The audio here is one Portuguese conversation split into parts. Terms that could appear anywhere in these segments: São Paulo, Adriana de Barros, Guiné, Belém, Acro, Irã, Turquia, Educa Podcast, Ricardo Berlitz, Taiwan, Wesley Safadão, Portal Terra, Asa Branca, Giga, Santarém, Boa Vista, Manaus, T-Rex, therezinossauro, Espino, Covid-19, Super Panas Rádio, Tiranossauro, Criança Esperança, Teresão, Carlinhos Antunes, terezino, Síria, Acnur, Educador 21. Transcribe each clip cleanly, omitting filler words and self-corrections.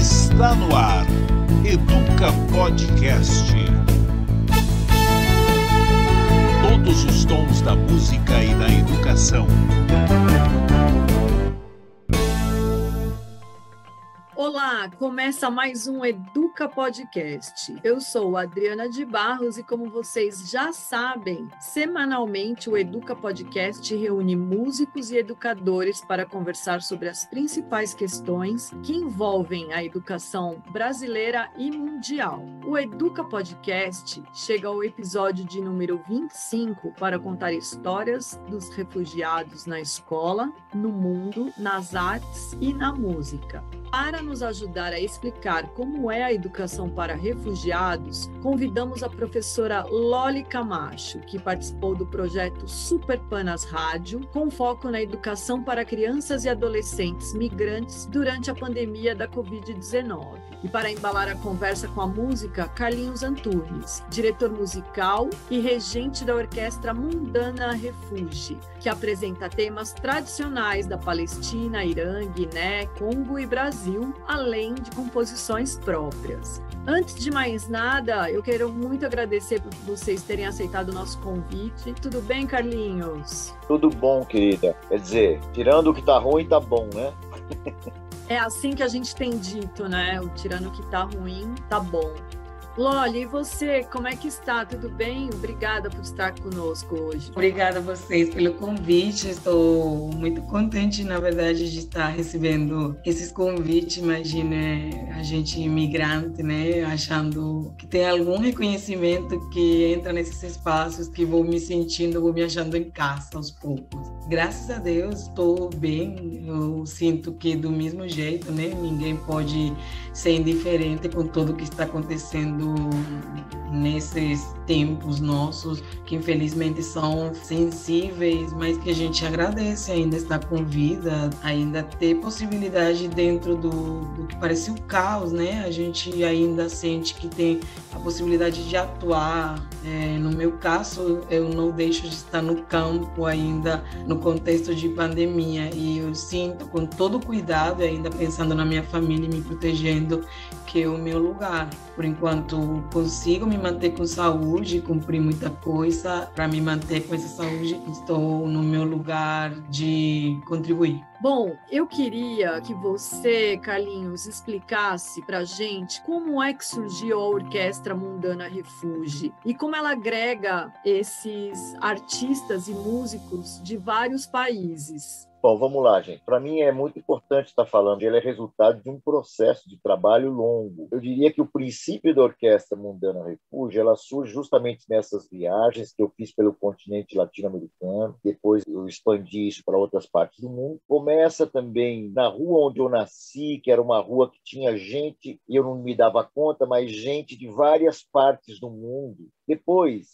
Está no ar, Educa Podcast. Todos os tons da música e da educação. Olá, começa mais um Educa Podcast. Eu sou Adriana de Barros e, como vocês já sabem, semanalmente o Educa Podcast reúne músicos e educadores para conversar sobre as principais questões que envolvem a educação brasileira e mundial. O Educa Podcast chega ao episódio de número 25 para contar histórias dos refugiados na escola, no mundo, nas artes e na música. Para nos ajudar a explicar como é a educação para refugiados, convidamos a professora Loly Camacho, que participou do projeto Super Panas Rádio, com foco na educação para crianças e adolescentes migrantes durante a pandemia da Covid-19. E para embalar a conversa com a música, Carlinhos Antunes, diretor musical e regente da Orquestra Mundana Refugi, que apresenta temas tradicionais da Palestina, Irã, Guiné, Congo e Brasil, além de composições próprias. Antes de mais nada, eu quero muito agradecer por vocês terem aceitado o nosso convite. Tudo bem, Carlinhos? Tudo bom, querida. Quer dizer, tirando o que tá ruim, tá bom, né? É assim que a gente tem dito, né? O tirando o que tá ruim, tá bom. Loly, e você, como é que está? Tudo bem? Obrigada por estar conosco hoje. Obrigada a vocês pelo convite. Estou muito contente, na verdade, de estar recebendo esses convites. Imagina a gente imigrante, né? Achando que tem algum reconhecimento, que entra nesses espaços, que vou me achando em casa aos poucos. Graças a Deus, estou bem. Eu sinto que do mesmo jeito, né? Ninguém pode ser indiferente com tudo que está acontecendo nesses tempos nossos, que infelizmente são sensíveis, mas que a gente agradece ainda estar com vida, ainda ter possibilidade dentro do que parece o caos, né? A gente ainda sente que tem a possibilidade de atuar. No meu caso, eu não deixo de estar no campo ainda no contexto de pandemia, e eu sinto com todo cuidado, ainda pensando na minha família e me protegendo, que é o meu lugar. Por enquanto, consigo me manter com saúde, cumprir muita coisa para me manter com essa saúde. Estou no meu lugar de contribuir. Bom, eu queria que você, Carlinhos, explicasse para a gente como é que surgiu a Orquestra Mundana Refugi e como ela agrega esses artistas e músicos de vários países. Bom, vamos lá, gente. Para mim é muito importante estar falando. Ele é resultado de um processo de trabalho longo. Eu diria que o princípio da Orquestra Mundana Refugi, ela surge justamente nessas viagens que eu fiz pelo continente latino-americano. Depois eu expandi isso para outras partes do mundo. Começa também na rua onde eu nasci, que era uma rua que tinha gente, e eu não me dava conta, mas gente de várias partes do mundo. Depois,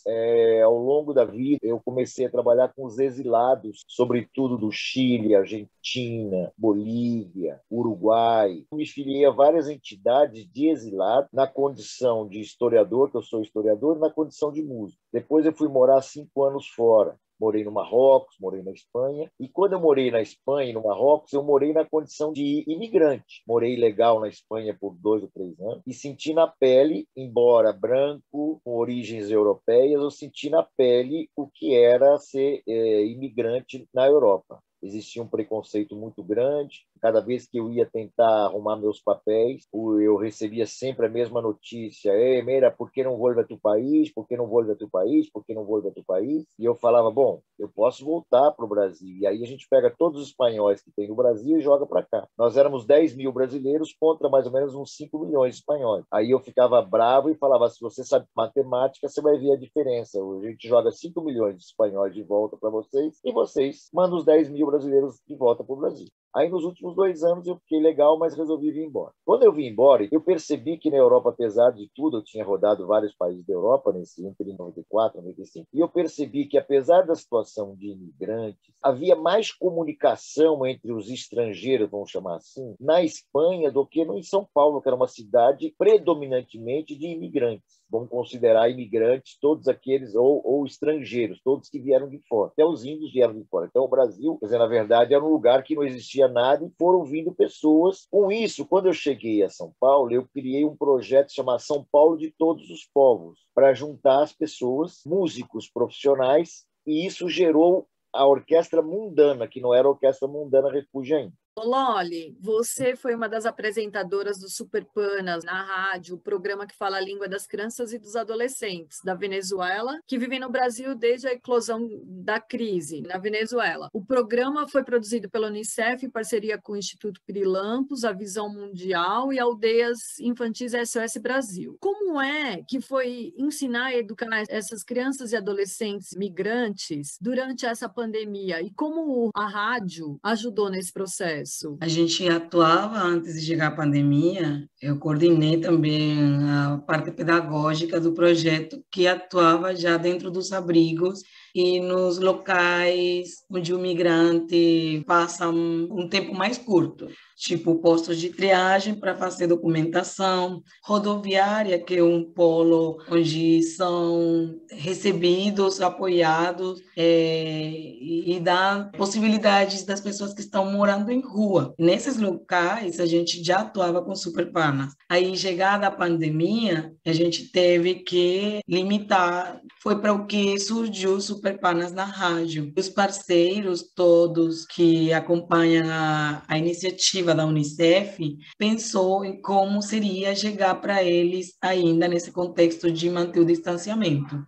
ao longo da vida, eu comecei a trabalhar com os exilados, sobretudo do Chile, Argentina, Bolívia, Uruguai. Me filiei a várias entidades de exilado na condição de historiador, que eu sou historiador, e na condição de músico. Depois eu fui morar 5 anos fora. Morei no Marrocos, morei na Espanha. E quando eu morei na Espanha e no Marrocos, eu morei na condição de imigrante. Morei legal na Espanha por 2 ou 3 anos e senti na pele, embora branco, com origens europeias, eu senti na pele o que era ser imigrante na Europa. Existia um preconceito muito grande. Cada vez que eu ia tentar arrumar meus papéis, eu recebia sempre a mesma notícia. Ei, Meira, por que não volta teu país? Por que não volta teu país? Por que não volta teu país? E eu falava, bom, eu posso voltar para o Brasil. E aí a gente pega todos os espanhóis que tem no Brasil e joga para cá. Nós éramos 10 mil brasileiros contra mais ou menos uns 5 milhões de espanhóis. Aí eu ficava bravo e falava, se você sabe matemática, você vai ver a diferença. A gente joga 5 milhões de espanhóis de volta para vocês e vocês mandam os 10 mil brasileiros de volta para o Brasil. Aí, nos últimos 2 anos, eu fiquei legal, mas resolvi vir embora. Quando eu vim embora, eu percebi que na Europa, apesar de tudo, eu tinha rodado vários países da Europa, entre 94 e 95, e eu percebi que, apesar da situação de imigrantes, havia mais comunicação entre os estrangeiros, vamos chamar assim, na Espanha do que em São Paulo, que era uma cidade predominantemente de imigrantes. vamos considerar imigrantes todos aqueles, ou estrangeiros, todos que vieram de fora. Até os índios vieram de fora. Então, o Brasil, quer dizer, na verdade, era um lugar que não existia nada e foram vindo pessoas. Com isso, quando eu cheguei a São Paulo, eu criei um projeto chamado São Paulo de Todos os Povos, para juntar as pessoas, músicos profissionais, e isso gerou a Orquestra Mundana, que não era a Orquestra Mundana Refugi ainda. Loly, você foi uma das apresentadoras do Super Panas na rádio, o programa que fala a língua das crianças e dos adolescentes da Venezuela, que vivem no Brasil desde a eclosão da crise na Venezuela. O programa foi produzido pela Unicef em parceria com o Instituto Pirilampos, a Visão Mundial e Aldeias Infantis SOS Brasil. Como é que foi ensinar e educar essas crianças e adolescentes migrantes durante essa pandemia? E como a rádio ajudou nesse processo? A gente atuava antes de chegar a pandemia, eu coordenei também a parte pedagógica do projeto que atuava já dentro dos abrigos e nos locais onde o migrante passa um tempo mais curto, tipo postos de triagem para fazer documentação, rodoviária, que é um polo onde são recebidos, apoiados e dá possibilidades das pessoas que estão morando em rua. Nesses locais, a gente já atuava com Super Panas. Aí, chegada a pandemia, a gente teve que limitar. Foi para o que surgiu Super Panas na rádio. Os parceiros todos que acompanham a iniciativa da Unicef pensou em como seria chegar para eles ainda nesse contexto de manter o distanciamento.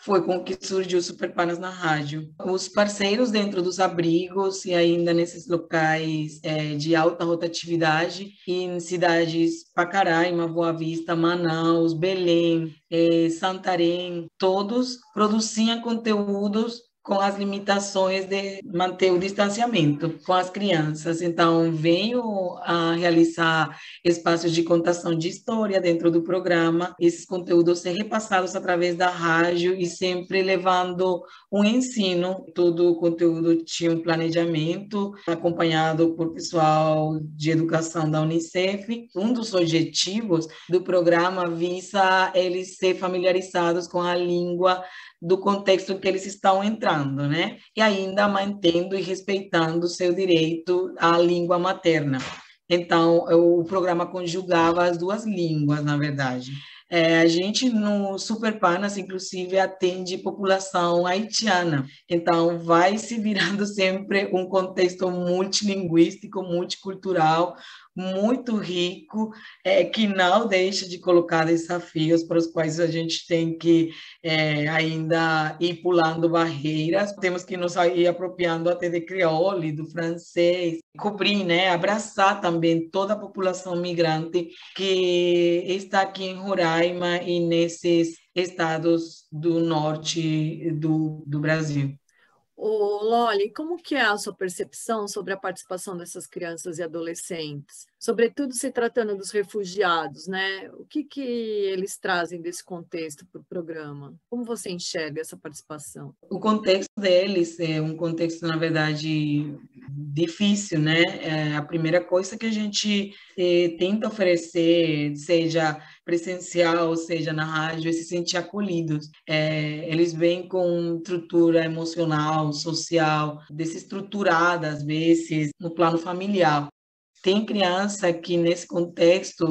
Foi com que surgiu o Super Panas na rádio. Os parceiros dentro dos abrigos e ainda nesses locais de alta rotatividade em cidades Pacaraima, Boa Vista, Manaus, Belém, Santarém, todos produziam conteúdos com as limitações de manter o distanciamento com as crianças. Então, venho a realizar espaços de contação de história dentro do programa, esses conteúdos ser repassados através da rádio e sempre levando um ensino. Todo o conteúdo tinha um planejamento, acompanhado por pessoal de educação da Unicef. Um dos objetivos do programa visa eles ser familiarizados com a língua do contexto que eles estão entrando, né? E ainda mantendo e respeitando o seu direito à língua materna. Então, o programa conjugava as duas línguas, na verdade. A gente, no Super Panas, inclusive, atende população haitiana. Então, vai se virando sempre um contexto multilinguístico, multicultural, muito rico, que não deixa de colocar desafios para os quais a gente tem que ainda ir pulando barreiras. Temos que nos ir apropriando até de crioulo, do francês, cobrir, né? Abraçar também toda a população migrante que está aqui em Roraima e nesses estados do norte do Brasil. Ô, Loly, como que é a sua percepção sobre a participação dessas crianças e adolescentes? Sobretudo se tratando dos refugiados, né? O que eles trazem desse contexto para o programa? Como você enxerga essa participação? O contexto deles é um contexto, na verdade, difícil, né? A primeira coisa que a gente tenta oferecer, seja presencial, seja na rádio, é se sentir acolhidos. Eles vêm com estrutura emocional, social, desestruturada, às vezes, no plano familiar. Tem criança que, nesse contexto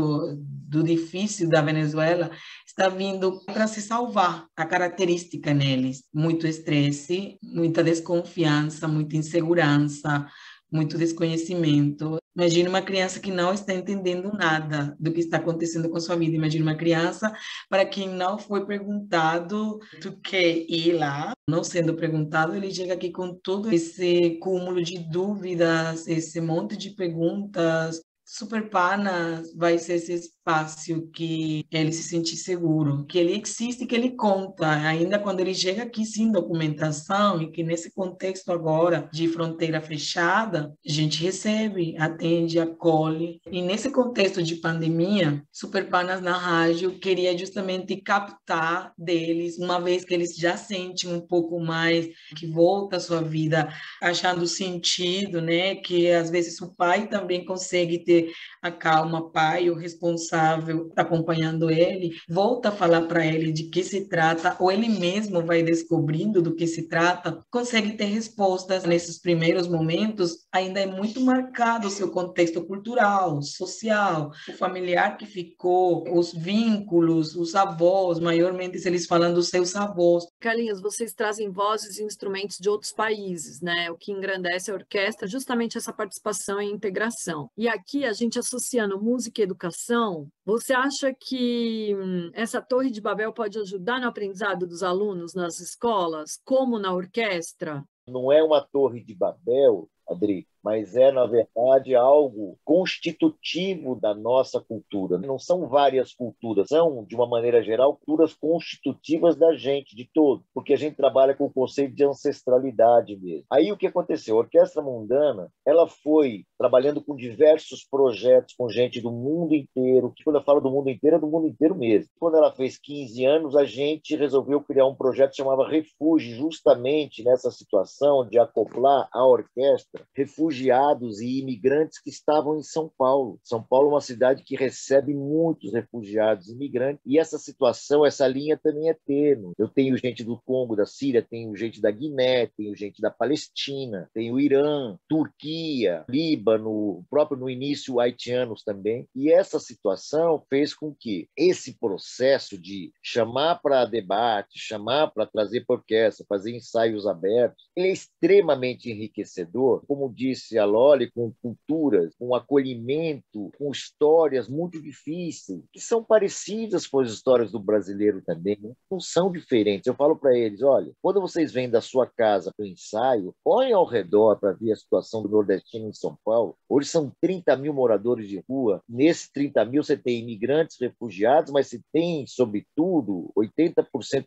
do difícil da Venezuela, está vindo para se salvar. A característica neles, muito estresse, muita desconfiança, muita insegurança, muito desconhecimento. Imagina uma criança que não está entendendo nada do que está acontecendo com sua vida. Imagina uma criança para quem não foi perguntado, tu quer ir lá? Não sendo perguntado, ele chega aqui com todo esse cúmulo de dúvidas, esse monte de perguntas. Super Panas vai ser esse espaço que ele se sente seguro, que ele existe, que ele conta, ainda quando ele chega aqui sem documentação e que nesse contexto agora de fronteira fechada, a gente recebe, atende, acolhe. E nesse contexto de pandemia, Super Panas na rádio queria justamente captar deles, uma vez que eles já sentem um pouco mais, que volta a sua vida achando sentido, né? Que às vezes o pai também consegue ter trazer a calma, pai, o responsável está acompanhando ele, volta a falar para ele de que se trata, ou ele mesmo vai descobrindo do que se trata, consegue ter respostas nesses primeiros momentos. Ainda é muito marcado o seu contexto cultural, social, o familiar que ficou, os vínculos, os avós, maiormente eles falando dos seus avós. Carlinhos, vocês trazem vozes e instrumentos de outros países, né? O que engrandece a orquestra é justamente essa participação e integração. E aqui a gente associando música e educação, você acha que essa Torre de Babel pode ajudar no aprendizado dos alunos nas escolas, como na orquestra? Não é uma Torre de Babel, Adri, mas é, na verdade, algo constitutivo da nossa cultura. Não são várias culturas, são, de uma maneira geral, culturas constitutivas da gente, de todo, porque a gente trabalha com o conceito de ancestralidade mesmo. Aí o que aconteceu? A Orquestra Mundana, ela foi trabalhando com diversos projetos, com gente do mundo inteiro, que quando eu falo do mundo inteiro, é do mundo inteiro mesmo. Quando ela fez 15 anos, a gente resolveu criar um projeto que chamava Refúgio, justamente nessa situação de acoplar a orquestra, refugiados e imigrantes que estavam em São Paulo. São Paulo é uma cidade que recebe muitos refugiados e imigrantes, e essa situação, essa linha também é tênue. Eu tenho gente do Congo, da Síria, tenho gente da Guiné, tenho gente da Palestina, tenho Irã, Turquia, Líbano, próprio no início haitianos também. E essa situação fez com que esse processo de chamar para debate, chamar para trazer para orquestra, fazer ensaios abertos, ele é extremamente enriquecedor, como diz a Loly, com culturas, com acolhimento, com histórias muito difíceis, que são parecidas com as histórias do brasileiro também, né? Não são diferentes. Eu falo para eles, olha, quando vocês vêm da sua casa para o ensaio, olhem ao redor para ver a situação do nordestino em São Paulo. Hoje são 30 mil moradores de rua. Nesses 30 mil você tem imigrantes, refugiados, mas você tem, sobretudo, 80%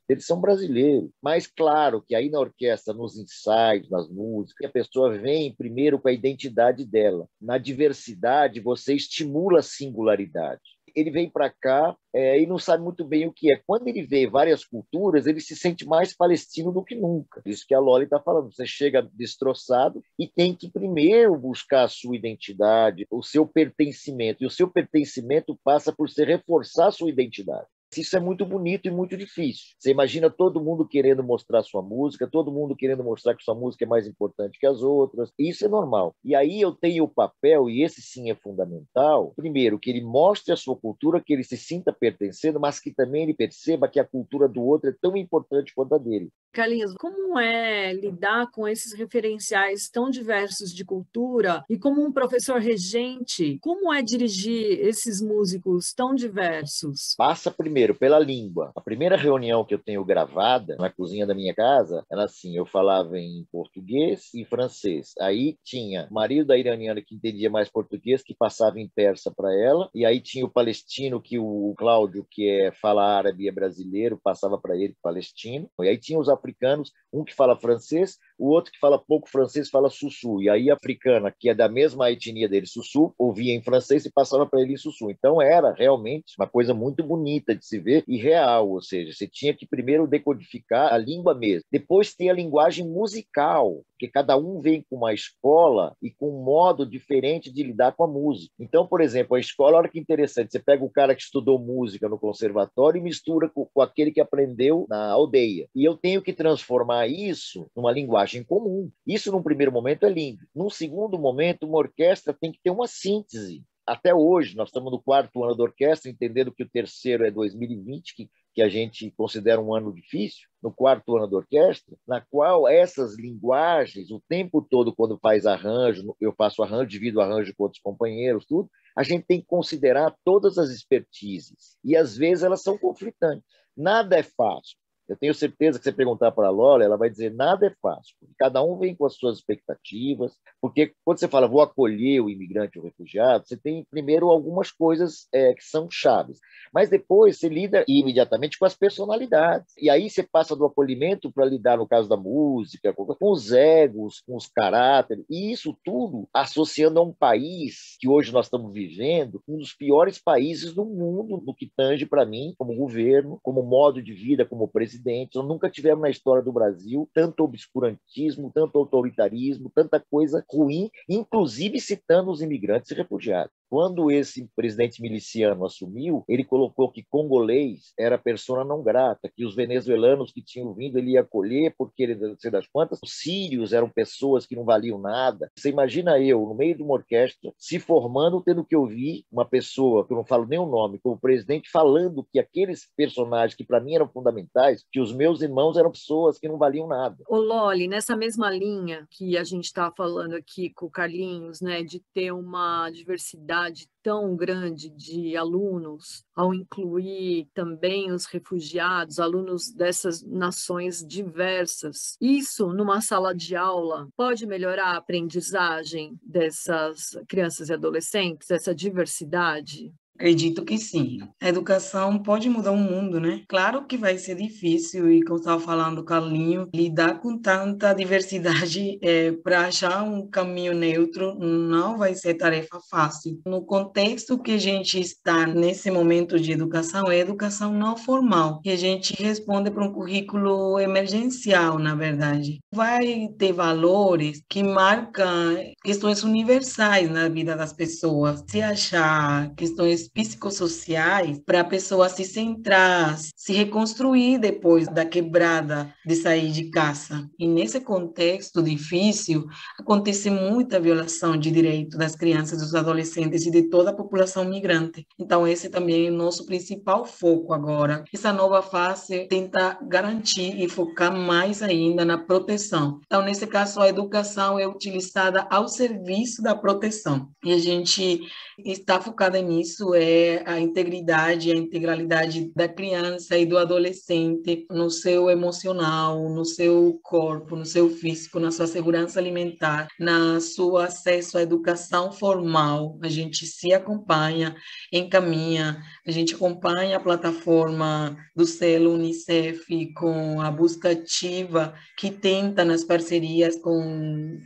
deles são brasileiros. Mas claro que aí na orquestra, nos ensaios, nas músicas, a pessoa vem primeiro com a identidade dela. Na diversidade, você estimula a singularidade. Ele vem para cá e não sabe muito bem o que é. Quando ele vê várias culturas, ele se sente mais palestino do que nunca. Isso que a Loly está falando. Você chega destroçado e tem que primeiro buscar a sua identidade, o seu pertencimento. E o seu pertencimento passa por se reforçar a sua identidade. Isso é muito bonito e muito difícil. Você imagina todo mundo querendo mostrar sua música, todo mundo querendo mostrar que sua música é mais importante que as outras. Isso é normal. E aí eu tenho o papel, e esse sim é fundamental, primeiro, que ele mostre a sua cultura, que ele se sinta pertencendo, mas que também ele perceba que a cultura do outro é tão importante quanto a dele. Carlinhos, como é lidar com esses referenciais tão diversos de cultura e como um professor regente, como é dirigir esses músicos tão diversos? Passa primeiro pela língua. A primeira reunião que eu tenho gravada na cozinha da minha casa era assim, eu falava em português e francês. Aí tinha o marido da iraniana que entendia mais português, que passava em persa para ela, e aí tinha o palestino, que o Cláudio, que fala árabe e é brasileiro, passava para ele palestino, e aí tinha os africanos, um que fala francês, o outro que fala pouco francês fala sussu, e aí a africana, que é da mesma etnia dele, sussu, ouvia em francês e passava para ele em sussu. Então era realmente uma coisa muito bonita de se ver e real, ou seja, você tinha que primeiro decodificar a língua mesmo, depois ter a linguagem musical, porque cada um vem com uma escola e com um modo diferente de lidar com a música. Então, por exemplo, a escola, olha que interessante, você pega o cara que estudou música no conservatório e mistura com aquele que aprendeu na aldeia, e eu tenho que transformar isso numa linguagem comum. Isso, num primeiro momento, é lindo. Num segundo momento, uma orquestra tem que ter uma síntese. Até hoje, nós estamos no quarto ano da orquestra, entendendo que o terceiro é 2020, que a gente considera um ano difícil, no quarto ano da orquestra, na qual essas linguagens, o tempo todo, quando faz arranjo, eu faço arranjo, divido arranjo com outros companheiros, tudo, a gente tem que considerar todas as expertises. E, às vezes, elas são conflitantes. Nada é fácil. Eu tenho certeza que você perguntar para a Loly, ela vai dizer nada é fácil, porque cada um vem com as suas expectativas, porque quando você fala vou acolher o imigrante ou o refugiado, você tem primeiro algumas coisas que são chaves, mas depois você lida imediatamente com as personalidades, e aí você passa do acolhimento para lidar, no caso da música, com os egos, com os caráteres, e isso tudo associando a um país que hoje nós estamos vivendo, um dos piores países do mundo, no que tange para mim, como governo, como modo de vida, como presidente. Nós nunca tivemos na história do Brasil tanto obscurantismo, tanto autoritarismo, tanta coisa ruim, inclusive citando os imigrantes e refugiados. Quando esse presidente miliciano assumiu, ele colocou que congolês era persona não grata, que os venezuelanos que tinham vindo ele ia acolher porque ele não sei das quantas, os sírios eram pessoas que não valiam nada. Você imagina eu, no meio de uma orquestra, se formando, tendo que ouvir uma pessoa, que eu não falo nem o nome, como presidente, falando que aqueles personagens que para mim eram fundamentais, que os meus irmãos eram pessoas que não valiam nada. Ô Loly, nessa mesma linha que a gente está falando aqui com o Carlinhos, né, de ter uma diversidade tão grande de alunos, ao incluir também os refugiados, alunos dessas nações diversas. Isso, numa sala de aula, pode melhorar a aprendizagem dessas crianças e adolescentes, essa diversidade? Acredito que sim. A educação pode mudar o mundo, né? Claro que vai ser difícil, e como estava falando Carlinhos, lidar com tanta diversidade para achar um caminho neutro não vai ser tarefa fácil. No contexto que a gente está nesse momento de educação, é educação não formal, que a gente responde para um currículo emergencial, na verdade. Vai ter valores que marcam questões universais na vida das pessoas. Se achar questões psicossociais para a pessoa se centrar, se reconstruir depois da quebrada de sair de casa. E nesse contexto difícil, acontece muita violação de direitos das crianças, dos adolescentes e de toda a população migrante. Então esse também é o nosso principal foco agora. Essa nova fase tenta garantir e focar mais ainda na proteção. Então nesse caso a educação é utilizada ao serviço da proteção. E a gente está focada nisso, é a integridade, a integralidade da criança e do adolescente no seu emocional, no seu corpo, no seu físico, na sua segurança alimentar, no seu acesso à educação formal. A gente se acompanha, encaminha, a gente acompanha a plataforma do selo Unicef com a busca ativa que tenta nas parcerias com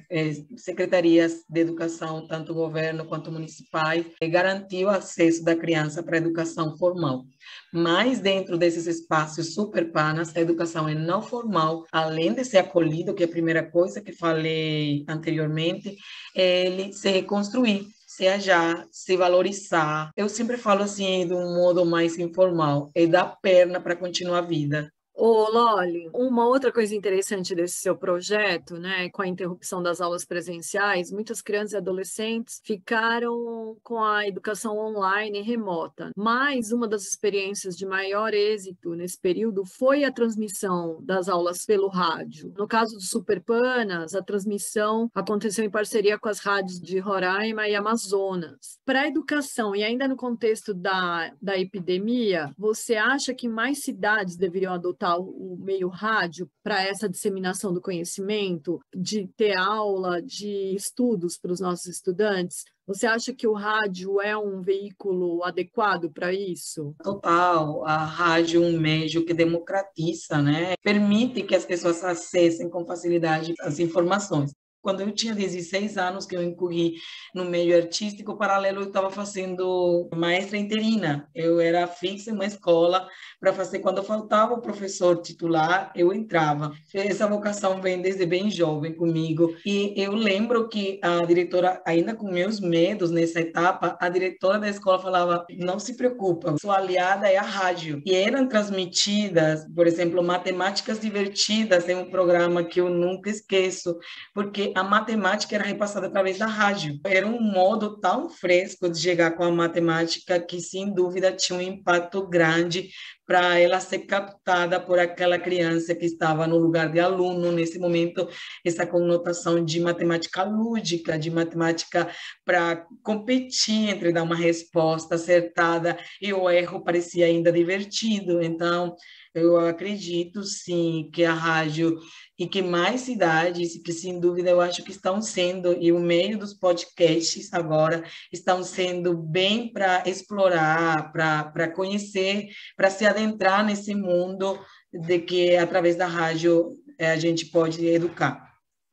secretarias de educação, tanto governo quanto municipais, garantir o acesso da criança para a educação formal. Mas dentro desses espaços super panas, a educação é não formal, além de ser acolhido, que é a primeira coisa que falei anteriormente, é ele se reconstruir, se achar, se valorizar. Eu sempre falo assim, de um modo mais informal, é dar perna para continuar a vida. Ô Loly, uma outra coisa interessante desse seu projeto, né, com a interrupção das aulas presenciais, muitas crianças e adolescentes ficaram com a educação online remota, mas uma das experiências de maior êxito nesse período foi a transmissão das aulas pelo rádio. No caso do Super Panas, a transmissão aconteceu em parceria com as rádios de Roraima e Amazonas. Para a educação, e ainda no contexto da epidemia, você acha que mais cidades deveriam adotar o meio rádio para essa disseminação do conhecimento, de ter aula, de estudos para os nossos estudantes? Você acha que o rádio é um veículo adequado para isso? Total, a rádio é um meio que democratiza, né? Permite que as pessoas acessem com facilidade as informações. Quando eu tinha 16 anos, que eu incorri no meio artístico paralelo, eu estava fazendo maestra interina. Eu era fixa em uma escola para fazer. Quando faltava o professor titular, eu entrava. Essa vocação vem desde bem jovem comigo. E eu lembro que a diretora, ainda com meus medos nessa etapa, a diretora da escola falava, não se preocupa, sua aliada é a rádio. E eram transmitidas, por exemplo, matemáticas divertidas, em um programa que eu nunca esqueço, porque a matemática era repassada através da rádio. Era um modo tão fresco de chegar com a matemática que, sem dúvida, tinha um impacto grande para ela ser captada por aquela criança que estava no lugar de aluno. Nesse momento, essa conotação de matemática lúdica, de matemática para competir, entre dar uma resposta acertada e o erro parecia ainda divertido. Então, eu acredito, sim, que a rádio e que mais cidades, que sem dúvida eu acho que estão sendo, e o meio dos podcasts agora, estão sendo bem para explorar, para conhecer, para se adentrar nesse mundo de que através da rádio a gente pode educar.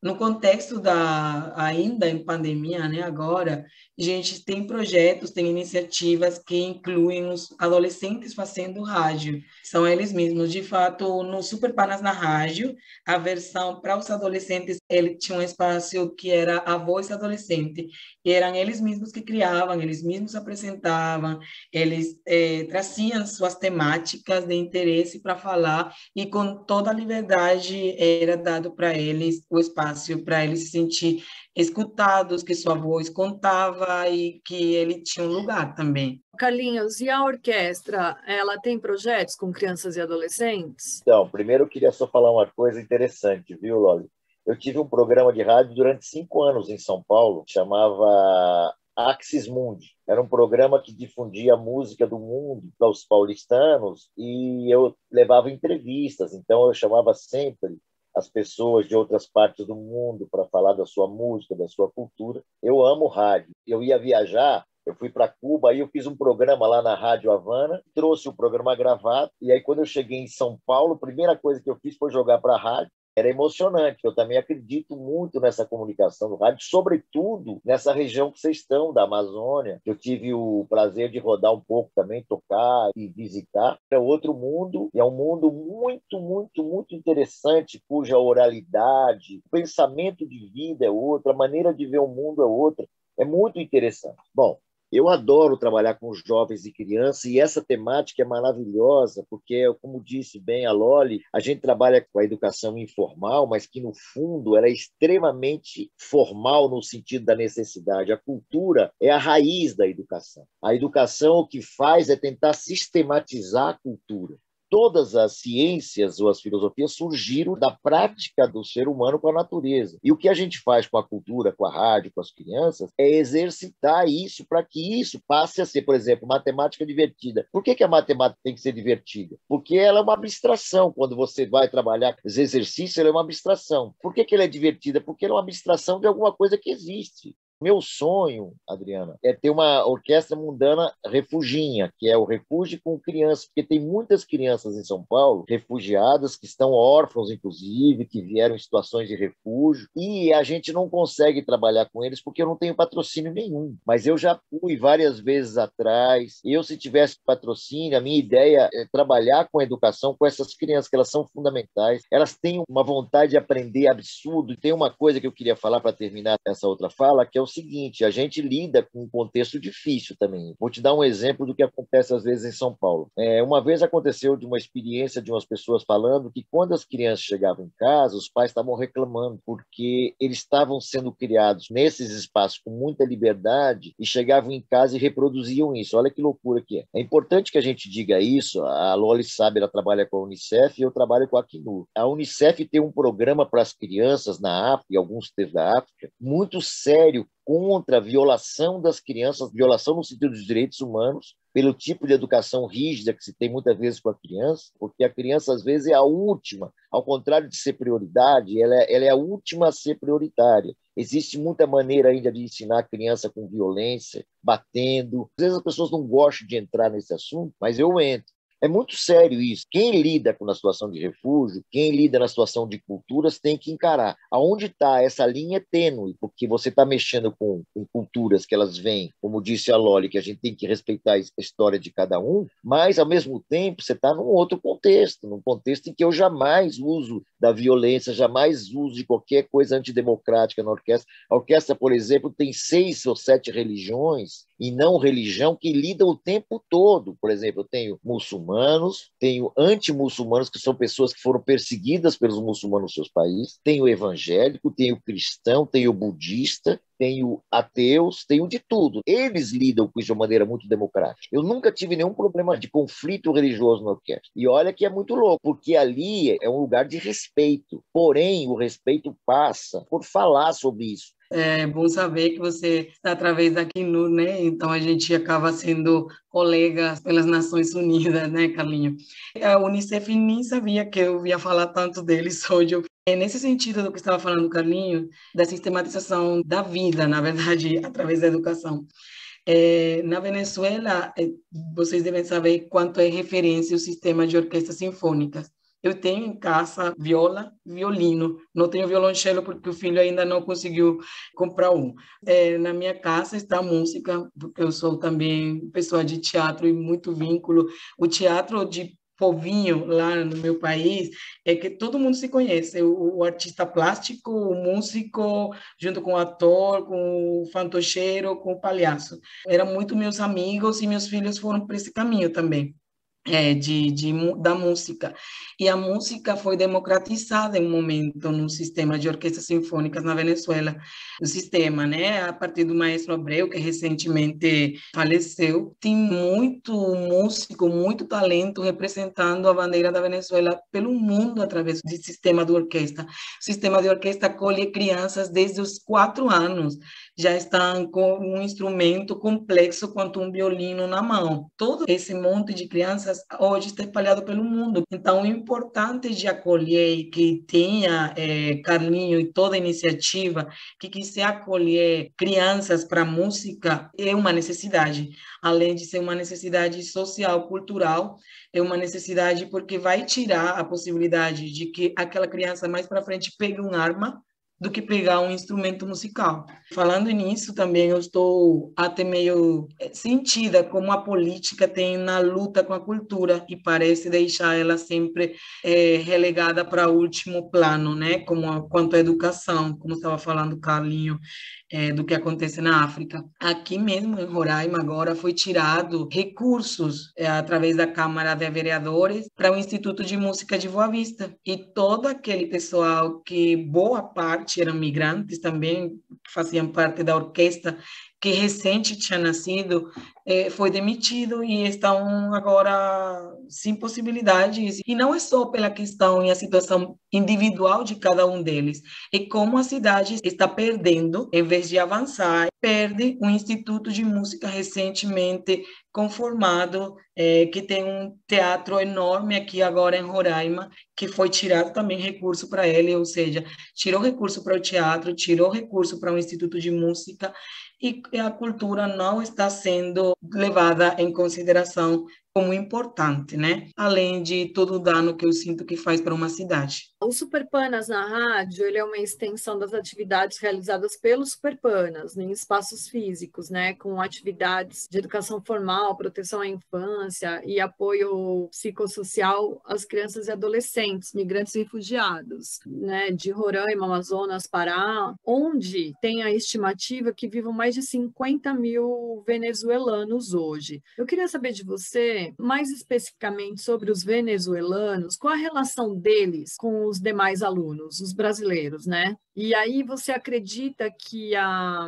No contexto da, ainda em pandemia, né, agora, a gente tem projetos, tem iniciativas que incluem os adolescentes fazendo rádio. São eles mesmos. De fato, no Super Panas na Rádio, a versão para os adolescentes, ele tinha um espaço que era a voz adolescente. E eram eles mesmos que criavam, eles mesmos apresentavam, eles traziam suas temáticas de interesse para falar e com toda a liberdade era dado para eles o espaço para eles se sentir escutados, que sua voz contava e que ele tinha um lugar também. Carlinhos, e a orquestra, ela tem projetos com crianças e adolescentes? Então, primeiro eu queria só falar uma coisa interessante, viu, Loly? Eu tive um programa de rádio durante 5 anos em São Paulo, chamava Axis Mundi. Era um programa que difundia a música do mundo para os paulistanos e eu levava entrevistas, então eu chamava sempre as pessoas de outras partes do mundo para falar da sua música, da sua cultura. Eu amo rádio. Eu ia viajar, eu fui para Cuba, e eu fiz um programa lá na Rádio Havana, trouxe o programa gravado, e aí quando eu cheguei em São Paulo, a primeira coisa que eu fiz foi jogar para a rádio. Era emocionante, eu também acredito muito nessa comunicação do rádio, sobretudo nessa região que vocês estão, da Amazônia. Eu tive o prazer de rodar um pouco também, tocar e visitar. É outro mundo, é um mundo muito, muito, muito interessante, cuja oralidade, o pensamento de vida é outro, a maneira de ver o mundo é outra. É muito interessante. Bom, eu adoro trabalhar com jovens e crianças e essa temática é maravilhosa, porque, como disse bem a Loly, a gente trabalha com a educação informal, mas que, no fundo, ela é extremamente formal no sentido da necessidade. A cultura é a raiz da educação. A educação, o que faz é tentar sistematizar a cultura. Todas as ciências ou as filosofias surgiram da prática do ser humano com a natureza. E o que a gente faz com a cultura, com a rádio, com as crianças, é exercitar isso para que isso passe a ser, por exemplo, matemática divertida. Por que a matemática tem que ser divertida? Porque ela é uma abstração. Quando você vai trabalhar os exercícios, ela é uma abstração. Por que ela é divertida? Porque ela é uma abstração de alguma coisa que existe. Meu sonho, Adriana, é ter uma orquestra mundana refuginha, que é o refúgio com crianças, porque tem muitas crianças em São Paulo, refugiadas, que estão órfãos, inclusive, que vieram em situações de refúgio, e a gente não consegue trabalhar com eles porque eu não tenho patrocínio nenhum. Mas eu já fui várias vezes atrás, se tivesse patrocínio, a minha ideia é trabalhar com a educação com essas crianças, que elas são fundamentais, elas têm uma vontade de aprender absurdo, e tem uma coisa que eu queria falar para terminar essa outra fala, que é o seguinte, a gente lida com um contexto difícil também. Vou te dar um exemplo do que acontece às vezes em São Paulo. Uma vez aconteceu de uma experiência de umas pessoas falando que quando as crianças chegavam em casa, os pais estavam reclamando porque eles estavam sendo criados nesses espaços com muita liberdade e chegavam em casa e reproduziam isso. Olha que loucura que é. É importante que a gente diga isso. A Loly sabe, ela trabalha com a Unicef e eu trabalho com a Acnur. A Unicef tem um programa para as crianças na África, e alguns teve da África, muito sério, contra a violação das crianças, violação no sentido dos direitos humanos, pelo tipo de educação rígida que se tem muitas vezes com a criança, porque a criança, às vezes, é a última, ao contrário de ser prioridade, ela é a última a ser prioritária. Existe muita maneira ainda de ensinar a criança com violência, batendo. Às vezes as pessoas não gostam de entrar nesse assunto, mas eu entro. É muito sério isso. Quem lida com a situação de refúgio, quem lida na situação de culturas, tem que encarar. Aonde está essa linha é tênue, porque você está mexendo com culturas que elas vêm, como disse a Loly, que a gente tem que respeitar a história de cada um, mas, ao mesmo tempo, você está num outro contexto, num contexto em que eu jamais uso da violência, jamais uso de qualquer coisa antidemocrática na orquestra. A orquestra, por exemplo, tem 6 ou 7 religiões e não religião que lidam o tempo todo. Por exemplo, eu tenho muçulmanos, tenho anti-muçulmanos, que são pessoas que foram perseguidas pelos muçulmanos nos seus países, tenho evangélico, tenho cristão, tenho budista, tenho ateus, tenho de tudo. Eles lidam com isso de uma maneira muito democrática. Eu nunca tive nenhum problema de conflito religioso na orquestra. E olha que é muito louco, porque ali é um lugar de respeito. Porém, o respeito passa por falar sobre isso. É bom saber que você está através da Acnur, né? Então a gente acaba sendo colegas pelas Nações Unidas, né, Carlinhos? A Unicef nem sabia que eu ia falar tanto deles hoje. Nesse sentido do que estava falando, Carlinhos, da sistematização da vida, na verdade, através da educação. Na Venezuela, vocês devem saber quanto é referência o sistema de orquestras sinfônicas. Eu tenho em casa viola, violino. Não tenho violonchelo porque o filho ainda não conseguiu comprar um. Na minha casa está música, porque eu sou também pessoa de teatro e muito vínculo. O teatro de povinho lá no meu país é que todo mundo se conhece. O artista plástico, o músico, junto com o ator, com o fantocheiro, com o palhaço. Eram muito meus amigos e meus filhos foram para esse caminho também. Da música. E a música foi democratizada em um momento no sistema de orquestras sinfônicas na Venezuela. O sistema, né? A partir do maestro Abreu, que recentemente faleceu, tem muito músico, muito talento representando a bandeira da Venezuela pelo mundo através do sistema de orquestra. O sistema de orquestra acolhe crianças desde os 4 anos. Já estão com um instrumento complexo quanto um violino na mão. Todo esse monte de crianças hoje está espalhado pelo mundo. Então, é importante de acolher que tenha Carlinho e toda iniciativa que quiser acolher crianças para música é uma necessidade. Além de ser uma necessidade social, cultural, é uma necessidade porque vai tirar a possibilidade de que aquela criança mais para frente pegue uma arma do que pegar um instrumento musical. Falando nisso também, eu estou até meio sentida como a política tem na luta com a cultura e parece deixar ela sempre relegada para o último plano, né? Quanto à educação, como estava falando Carlinho, do que acontece na África. Aqui mesmo, em Roraima, agora foi tirado recursos através da Câmara de Vereadores para o Instituto de Música de Boa Vista. E todo aquele pessoal que, boa parte, eram migrantes também, que faziam parte da orquestra, que recente tinha nascido, foi demitido e estão agora sem possibilidades. E não é só pela questão e a situação individual de cada um deles, é como a cidade está perdendo, em vez de avançar, perde um instituto de música recentemente conformado, que tem um teatro enorme aqui agora em Roraima, que foi tirado também recurso para ele, ou seja, tirou recurso para o teatro, tirou recurso para um instituto de música, e a cultura não está sendo levada em consideração como importante, né? Além de todo o dano que eu sinto que faz para uma cidade. O Super Panas na Rádio, ele é uma extensão das atividades realizadas pelos Super Panas, né, em espaços físicos, né, com atividades de educação formal, proteção à infância e apoio psicossocial às crianças e adolescentes, migrantes e refugiados, né, de Roraima, Amazonas, Pará, onde tem a estimativa que vivam mais de 50 mil venezuelanos hoje. Eu queria saber de você, mais especificamente sobre os venezuelanos, qual a relação deles com os demais alunos, os brasileiros, né? E aí você acredita que a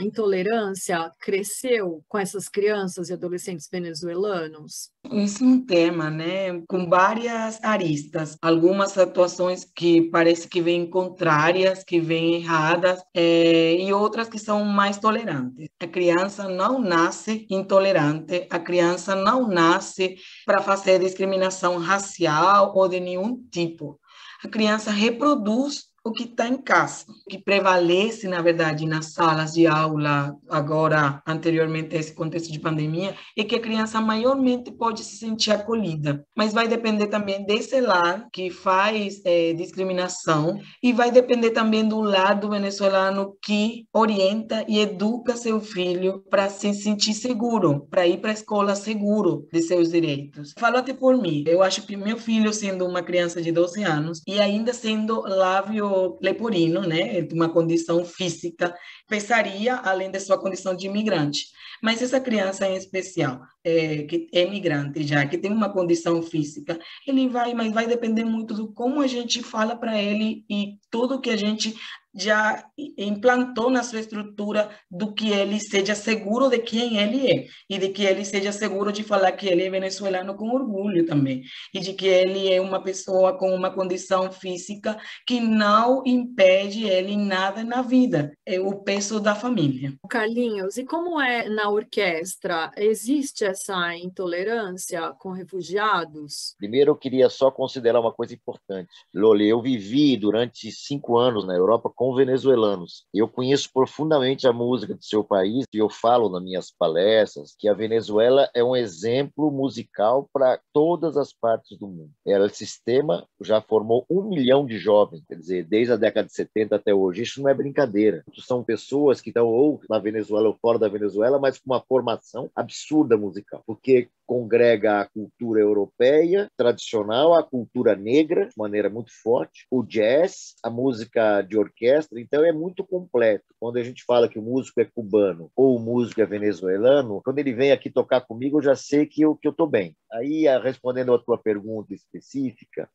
intolerância cresceu com essas crianças e adolescentes venezuelanos? Isso é um tema, né? Com várias aristas, algumas atuações que parece que vêm contrárias, que vêm erradas, e outras que são mais tolerantes. A criança não nasce intolerante, a criança não nasce para fazer discriminação racial ou de nenhum tipo. A criança reproduz o que está em casa, o que prevalece, na verdade, nas salas de aula, agora, anteriormente a esse contexto de pandemia, é que a criança maiormente pode se sentir acolhida, mas vai depender também desse lar que faz discriminação e vai depender também do lado venezuelano que orienta e educa seu filho para se sentir seguro, para ir para a escola seguro de seus direitos. Falo até por mim, eu acho que meu filho, sendo uma criança de 12 anos e ainda sendo lábio leporino, né, de uma condição física, pesaria além da sua condição de imigrante. Mas essa criança em especial, que é imigrante já, que tem uma condição física, ele vai depender muito do como a gente fala para ele e tudo que a gente já implantou na sua estrutura do que ele seja seguro de quem ele é e de que ele seja seguro de falar que ele é venezuelano com orgulho também e de que ele é uma pessoa com uma condição física que não impede ele em nada na vida, é o peso da família. Carlinhos, e como é na orquestra? Existe essa intolerância com refugiados? Primeiro, eu queria só considerar uma coisa importante. Loly, eu vivi durante 5 anos na Europa com venezuelanos. Eu conheço profundamente a música do seu país e eu falo nas minhas palestras que a Venezuela é um exemplo musical para todas as partes do mundo. Ela, o sistema já formou 1 milhão de jovens, quer dizer, desde a década de 70 até hoje. Isso não é brincadeira. São pessoas que estão ou na Venezuela ou fora da Venezuela, mas com uma formação absurda musical, porque congrega a cultura europeia tradicional, a cultura negra de maneira muito forte, o jazz, a música de orquestra. Então é muito completo. Quando a gente fala que o músico é cubano ou o músico é venezuelano, quando ele vem aqui tocar comigo, eu já sei que eu tô bem. Aí, respondendo a tua pergunta específica,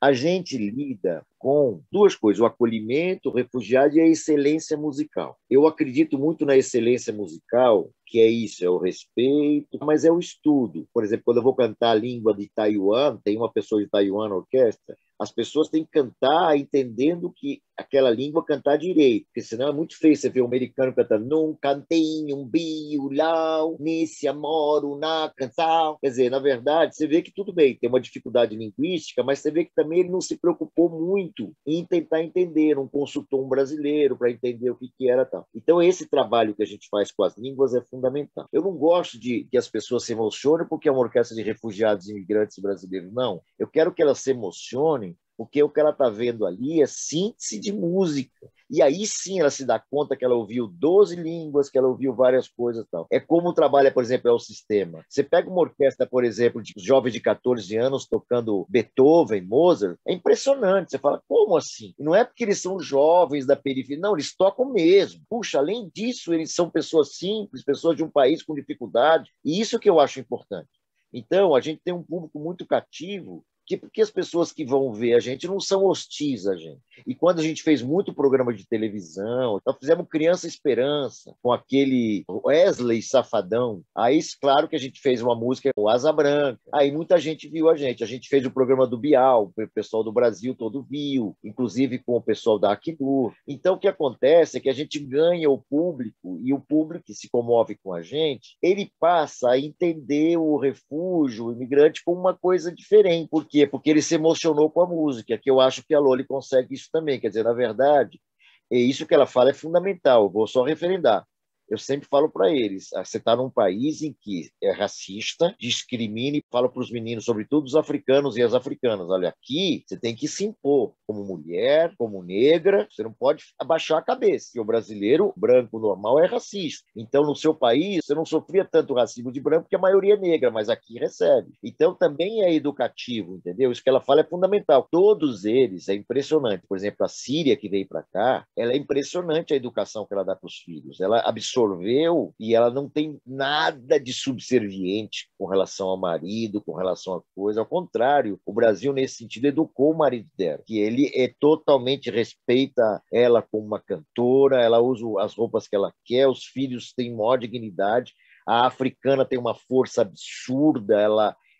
a gente lida com 2 coisas, o acolhimento, o refugiado e a excelência musical. Eu acredito muito na excelência musical, que é isso, é o respeito, mas é o estudo. Por exemplo, quando eu vou cantar a língua de Taiwan, tem uma pessoa de Taiwan na orquestra, as pessoas têm que cantar entendendo que aquela língua cantar direito, porque senão é muito feio você ver um americano cantando num cantinho, um bio, lau, nesse amor, na canção. Quer dizer, na verdade, você vê que tudo bem, tem uma dificuldade linguística, mas você vê que também ele não se preocupou muito em tentar entender, não consultou um brasileiro para entender o que era tal. Então, esse trabalho que a gente faz com as línguas é fundamental. Eu não gosto de que as pessoas se emocionem porque é uma orquestra de refugiados e imigrantes brasileiros, não. Eu quero que elas se emocionem porque o que ela está vendo ali é síntese de música. E aí sim ela se dá conta que ela ouviu 12 línguas, que ela ouviu várias coisas e tal. É como trabalha, por exemplo, é o sistema. Você pega uma orquestra, por exemplo, de jovens de 14 anos tocando Beethoven, Mozart, é impressionante. Você fala, como assim? Não é porque eles são jovens da periferia, não, eles tocam mesmo. Puxa, além disso, eles são pessoas simples, pessoas de um país com dificuldade. E isso que eu acho importante. Então, a gente tem um público muito cativo, porque as pessoas que vão ver a gente não são hostis a gente. E quando a gente fez muito programa de televisão, nós fizemos Criança Esperança, com aquele Wesley Safadão. Aí, claro que a gente fez uma música com Asa Branca. Aí muita gente viu a gente. A gente fez o programa do Bial, o pessoal do Brasil todo viu, inclusive com o pessoal da Acnur. Então, o que acontece é que a gente ganha o público, e o público que se comove com a gente, ele passa a entender o refúgio, o imigrante, como uma coisa diferente. Porque porque ele se emocionou com a música, que eu acho que a Loly consegue isso também. Quer dizer, na verdade, é isso que ela fala é fundamental. Eu vou só referendar. Eu sempre falo para eles, você está num país em que é racista, discrimina e fala para os meninos, sobretudo os africanos e as africanas, olha, aqui você tem que se impor como mulher, como negra, você não pode abaixar a cabeça. E o brasileiro branco normal é racista. Então, no seu país, você não sofria tanto racismo de branco porque a maioria é negra, mas aqui recebe. Então, também é educativo, entendeu? Isso que ela fala é fundamental. Todos eles, é impressionante. Por exemplo, a Síria que veio para cá, ela é impressionante a educação que ela dá para os filhos. Ela absorveu e ela não tem nada de subserviente com relação ao marido, com relação a coisa. Ao contrário, o Brasil, nesse sentido, educou o marido dela, que ele é totalmente respeita ela como uma cantora, ela usa as roupas que ela quer, os filhos têm maior dignidade, a africana tem uma força absurda,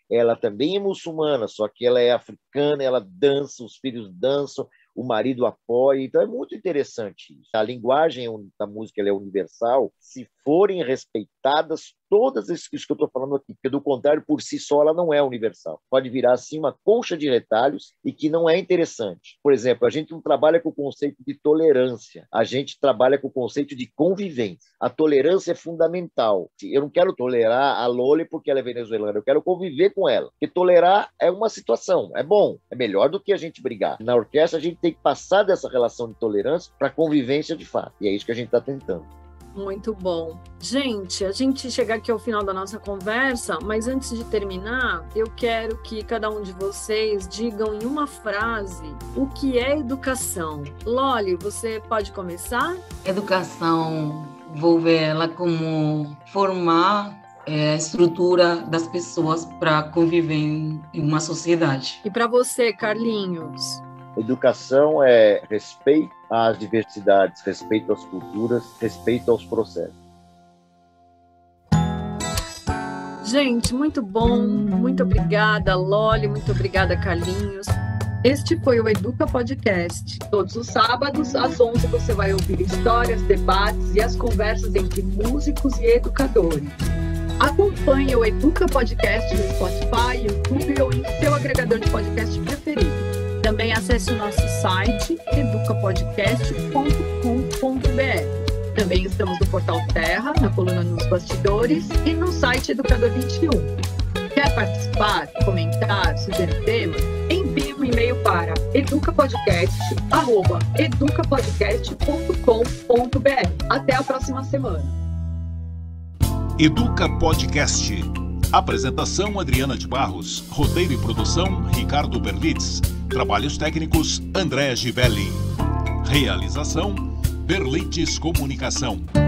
ela também é muçulmana, só que ela é africana, ela dança, os filhos dançam, o marido apoia, então é muito interessante isso. A linguagem da música ela é universal, se forem respeitadas todas isso que eu estou falando aqui, porque do contrário, por si só, ela não é universal. Pode virar assim uma colcha de retalhos e que não é interessante. Por exemplo, a gente não trabalha com o conceito de tolerância, a gente trabalha com o conceito de convivência. A tolerância é fundamental. Eu não quero tolerar a Loly porque ela é venezuelana, eu quero conviver com ela. Porque tolerar é uma situação, é bom, é melhor do que a gente brigar. Na orquestra, a gente tem que passar dessa relação de tolerância para convivência de fato, e é isso que a gente está tentando. Muito bom. Gente, a gente chega aqui ao final da nossa conversa, mas antes de terminar, eu quero que cada um de vocês digam em uma frase o que é educação. Loly, você pode começar? Educação, vou ver ela como formar a estrutura das pessoas para conviver em uma sociedade. E para você, Carlinhos? Educação é respeito às diversidades, respeito às culturas, respeito aos processos. Gente, muito bom, muito obrigada, Loly, muito obrigada, Carlinhos. Este foi o Educa Podcast. Todos os sábados, às 11, você vai ouvir histórias, debates e as conversas entre músicos e educadores. Acompanhe o Educa Podcast no Spotify, YouTube ou em seu agregador de podcast preferido. Também acesse o nosso site educapodcast.com.br. Também estamos no portal Terra, na coluna Nos Bastidores e no site Educador 21. Quer participar, comentar, sugerir temas? Envie um e-mail para educapodcast@educapodcast.com.br. Até a próxima semana. Educa Podcast. Apresentação: Adriana de Barros. Roteiro e produção: Ricardo Berlitz. Trabalhos técnicos: André Givelli. Realização: Berlitz Comunicação.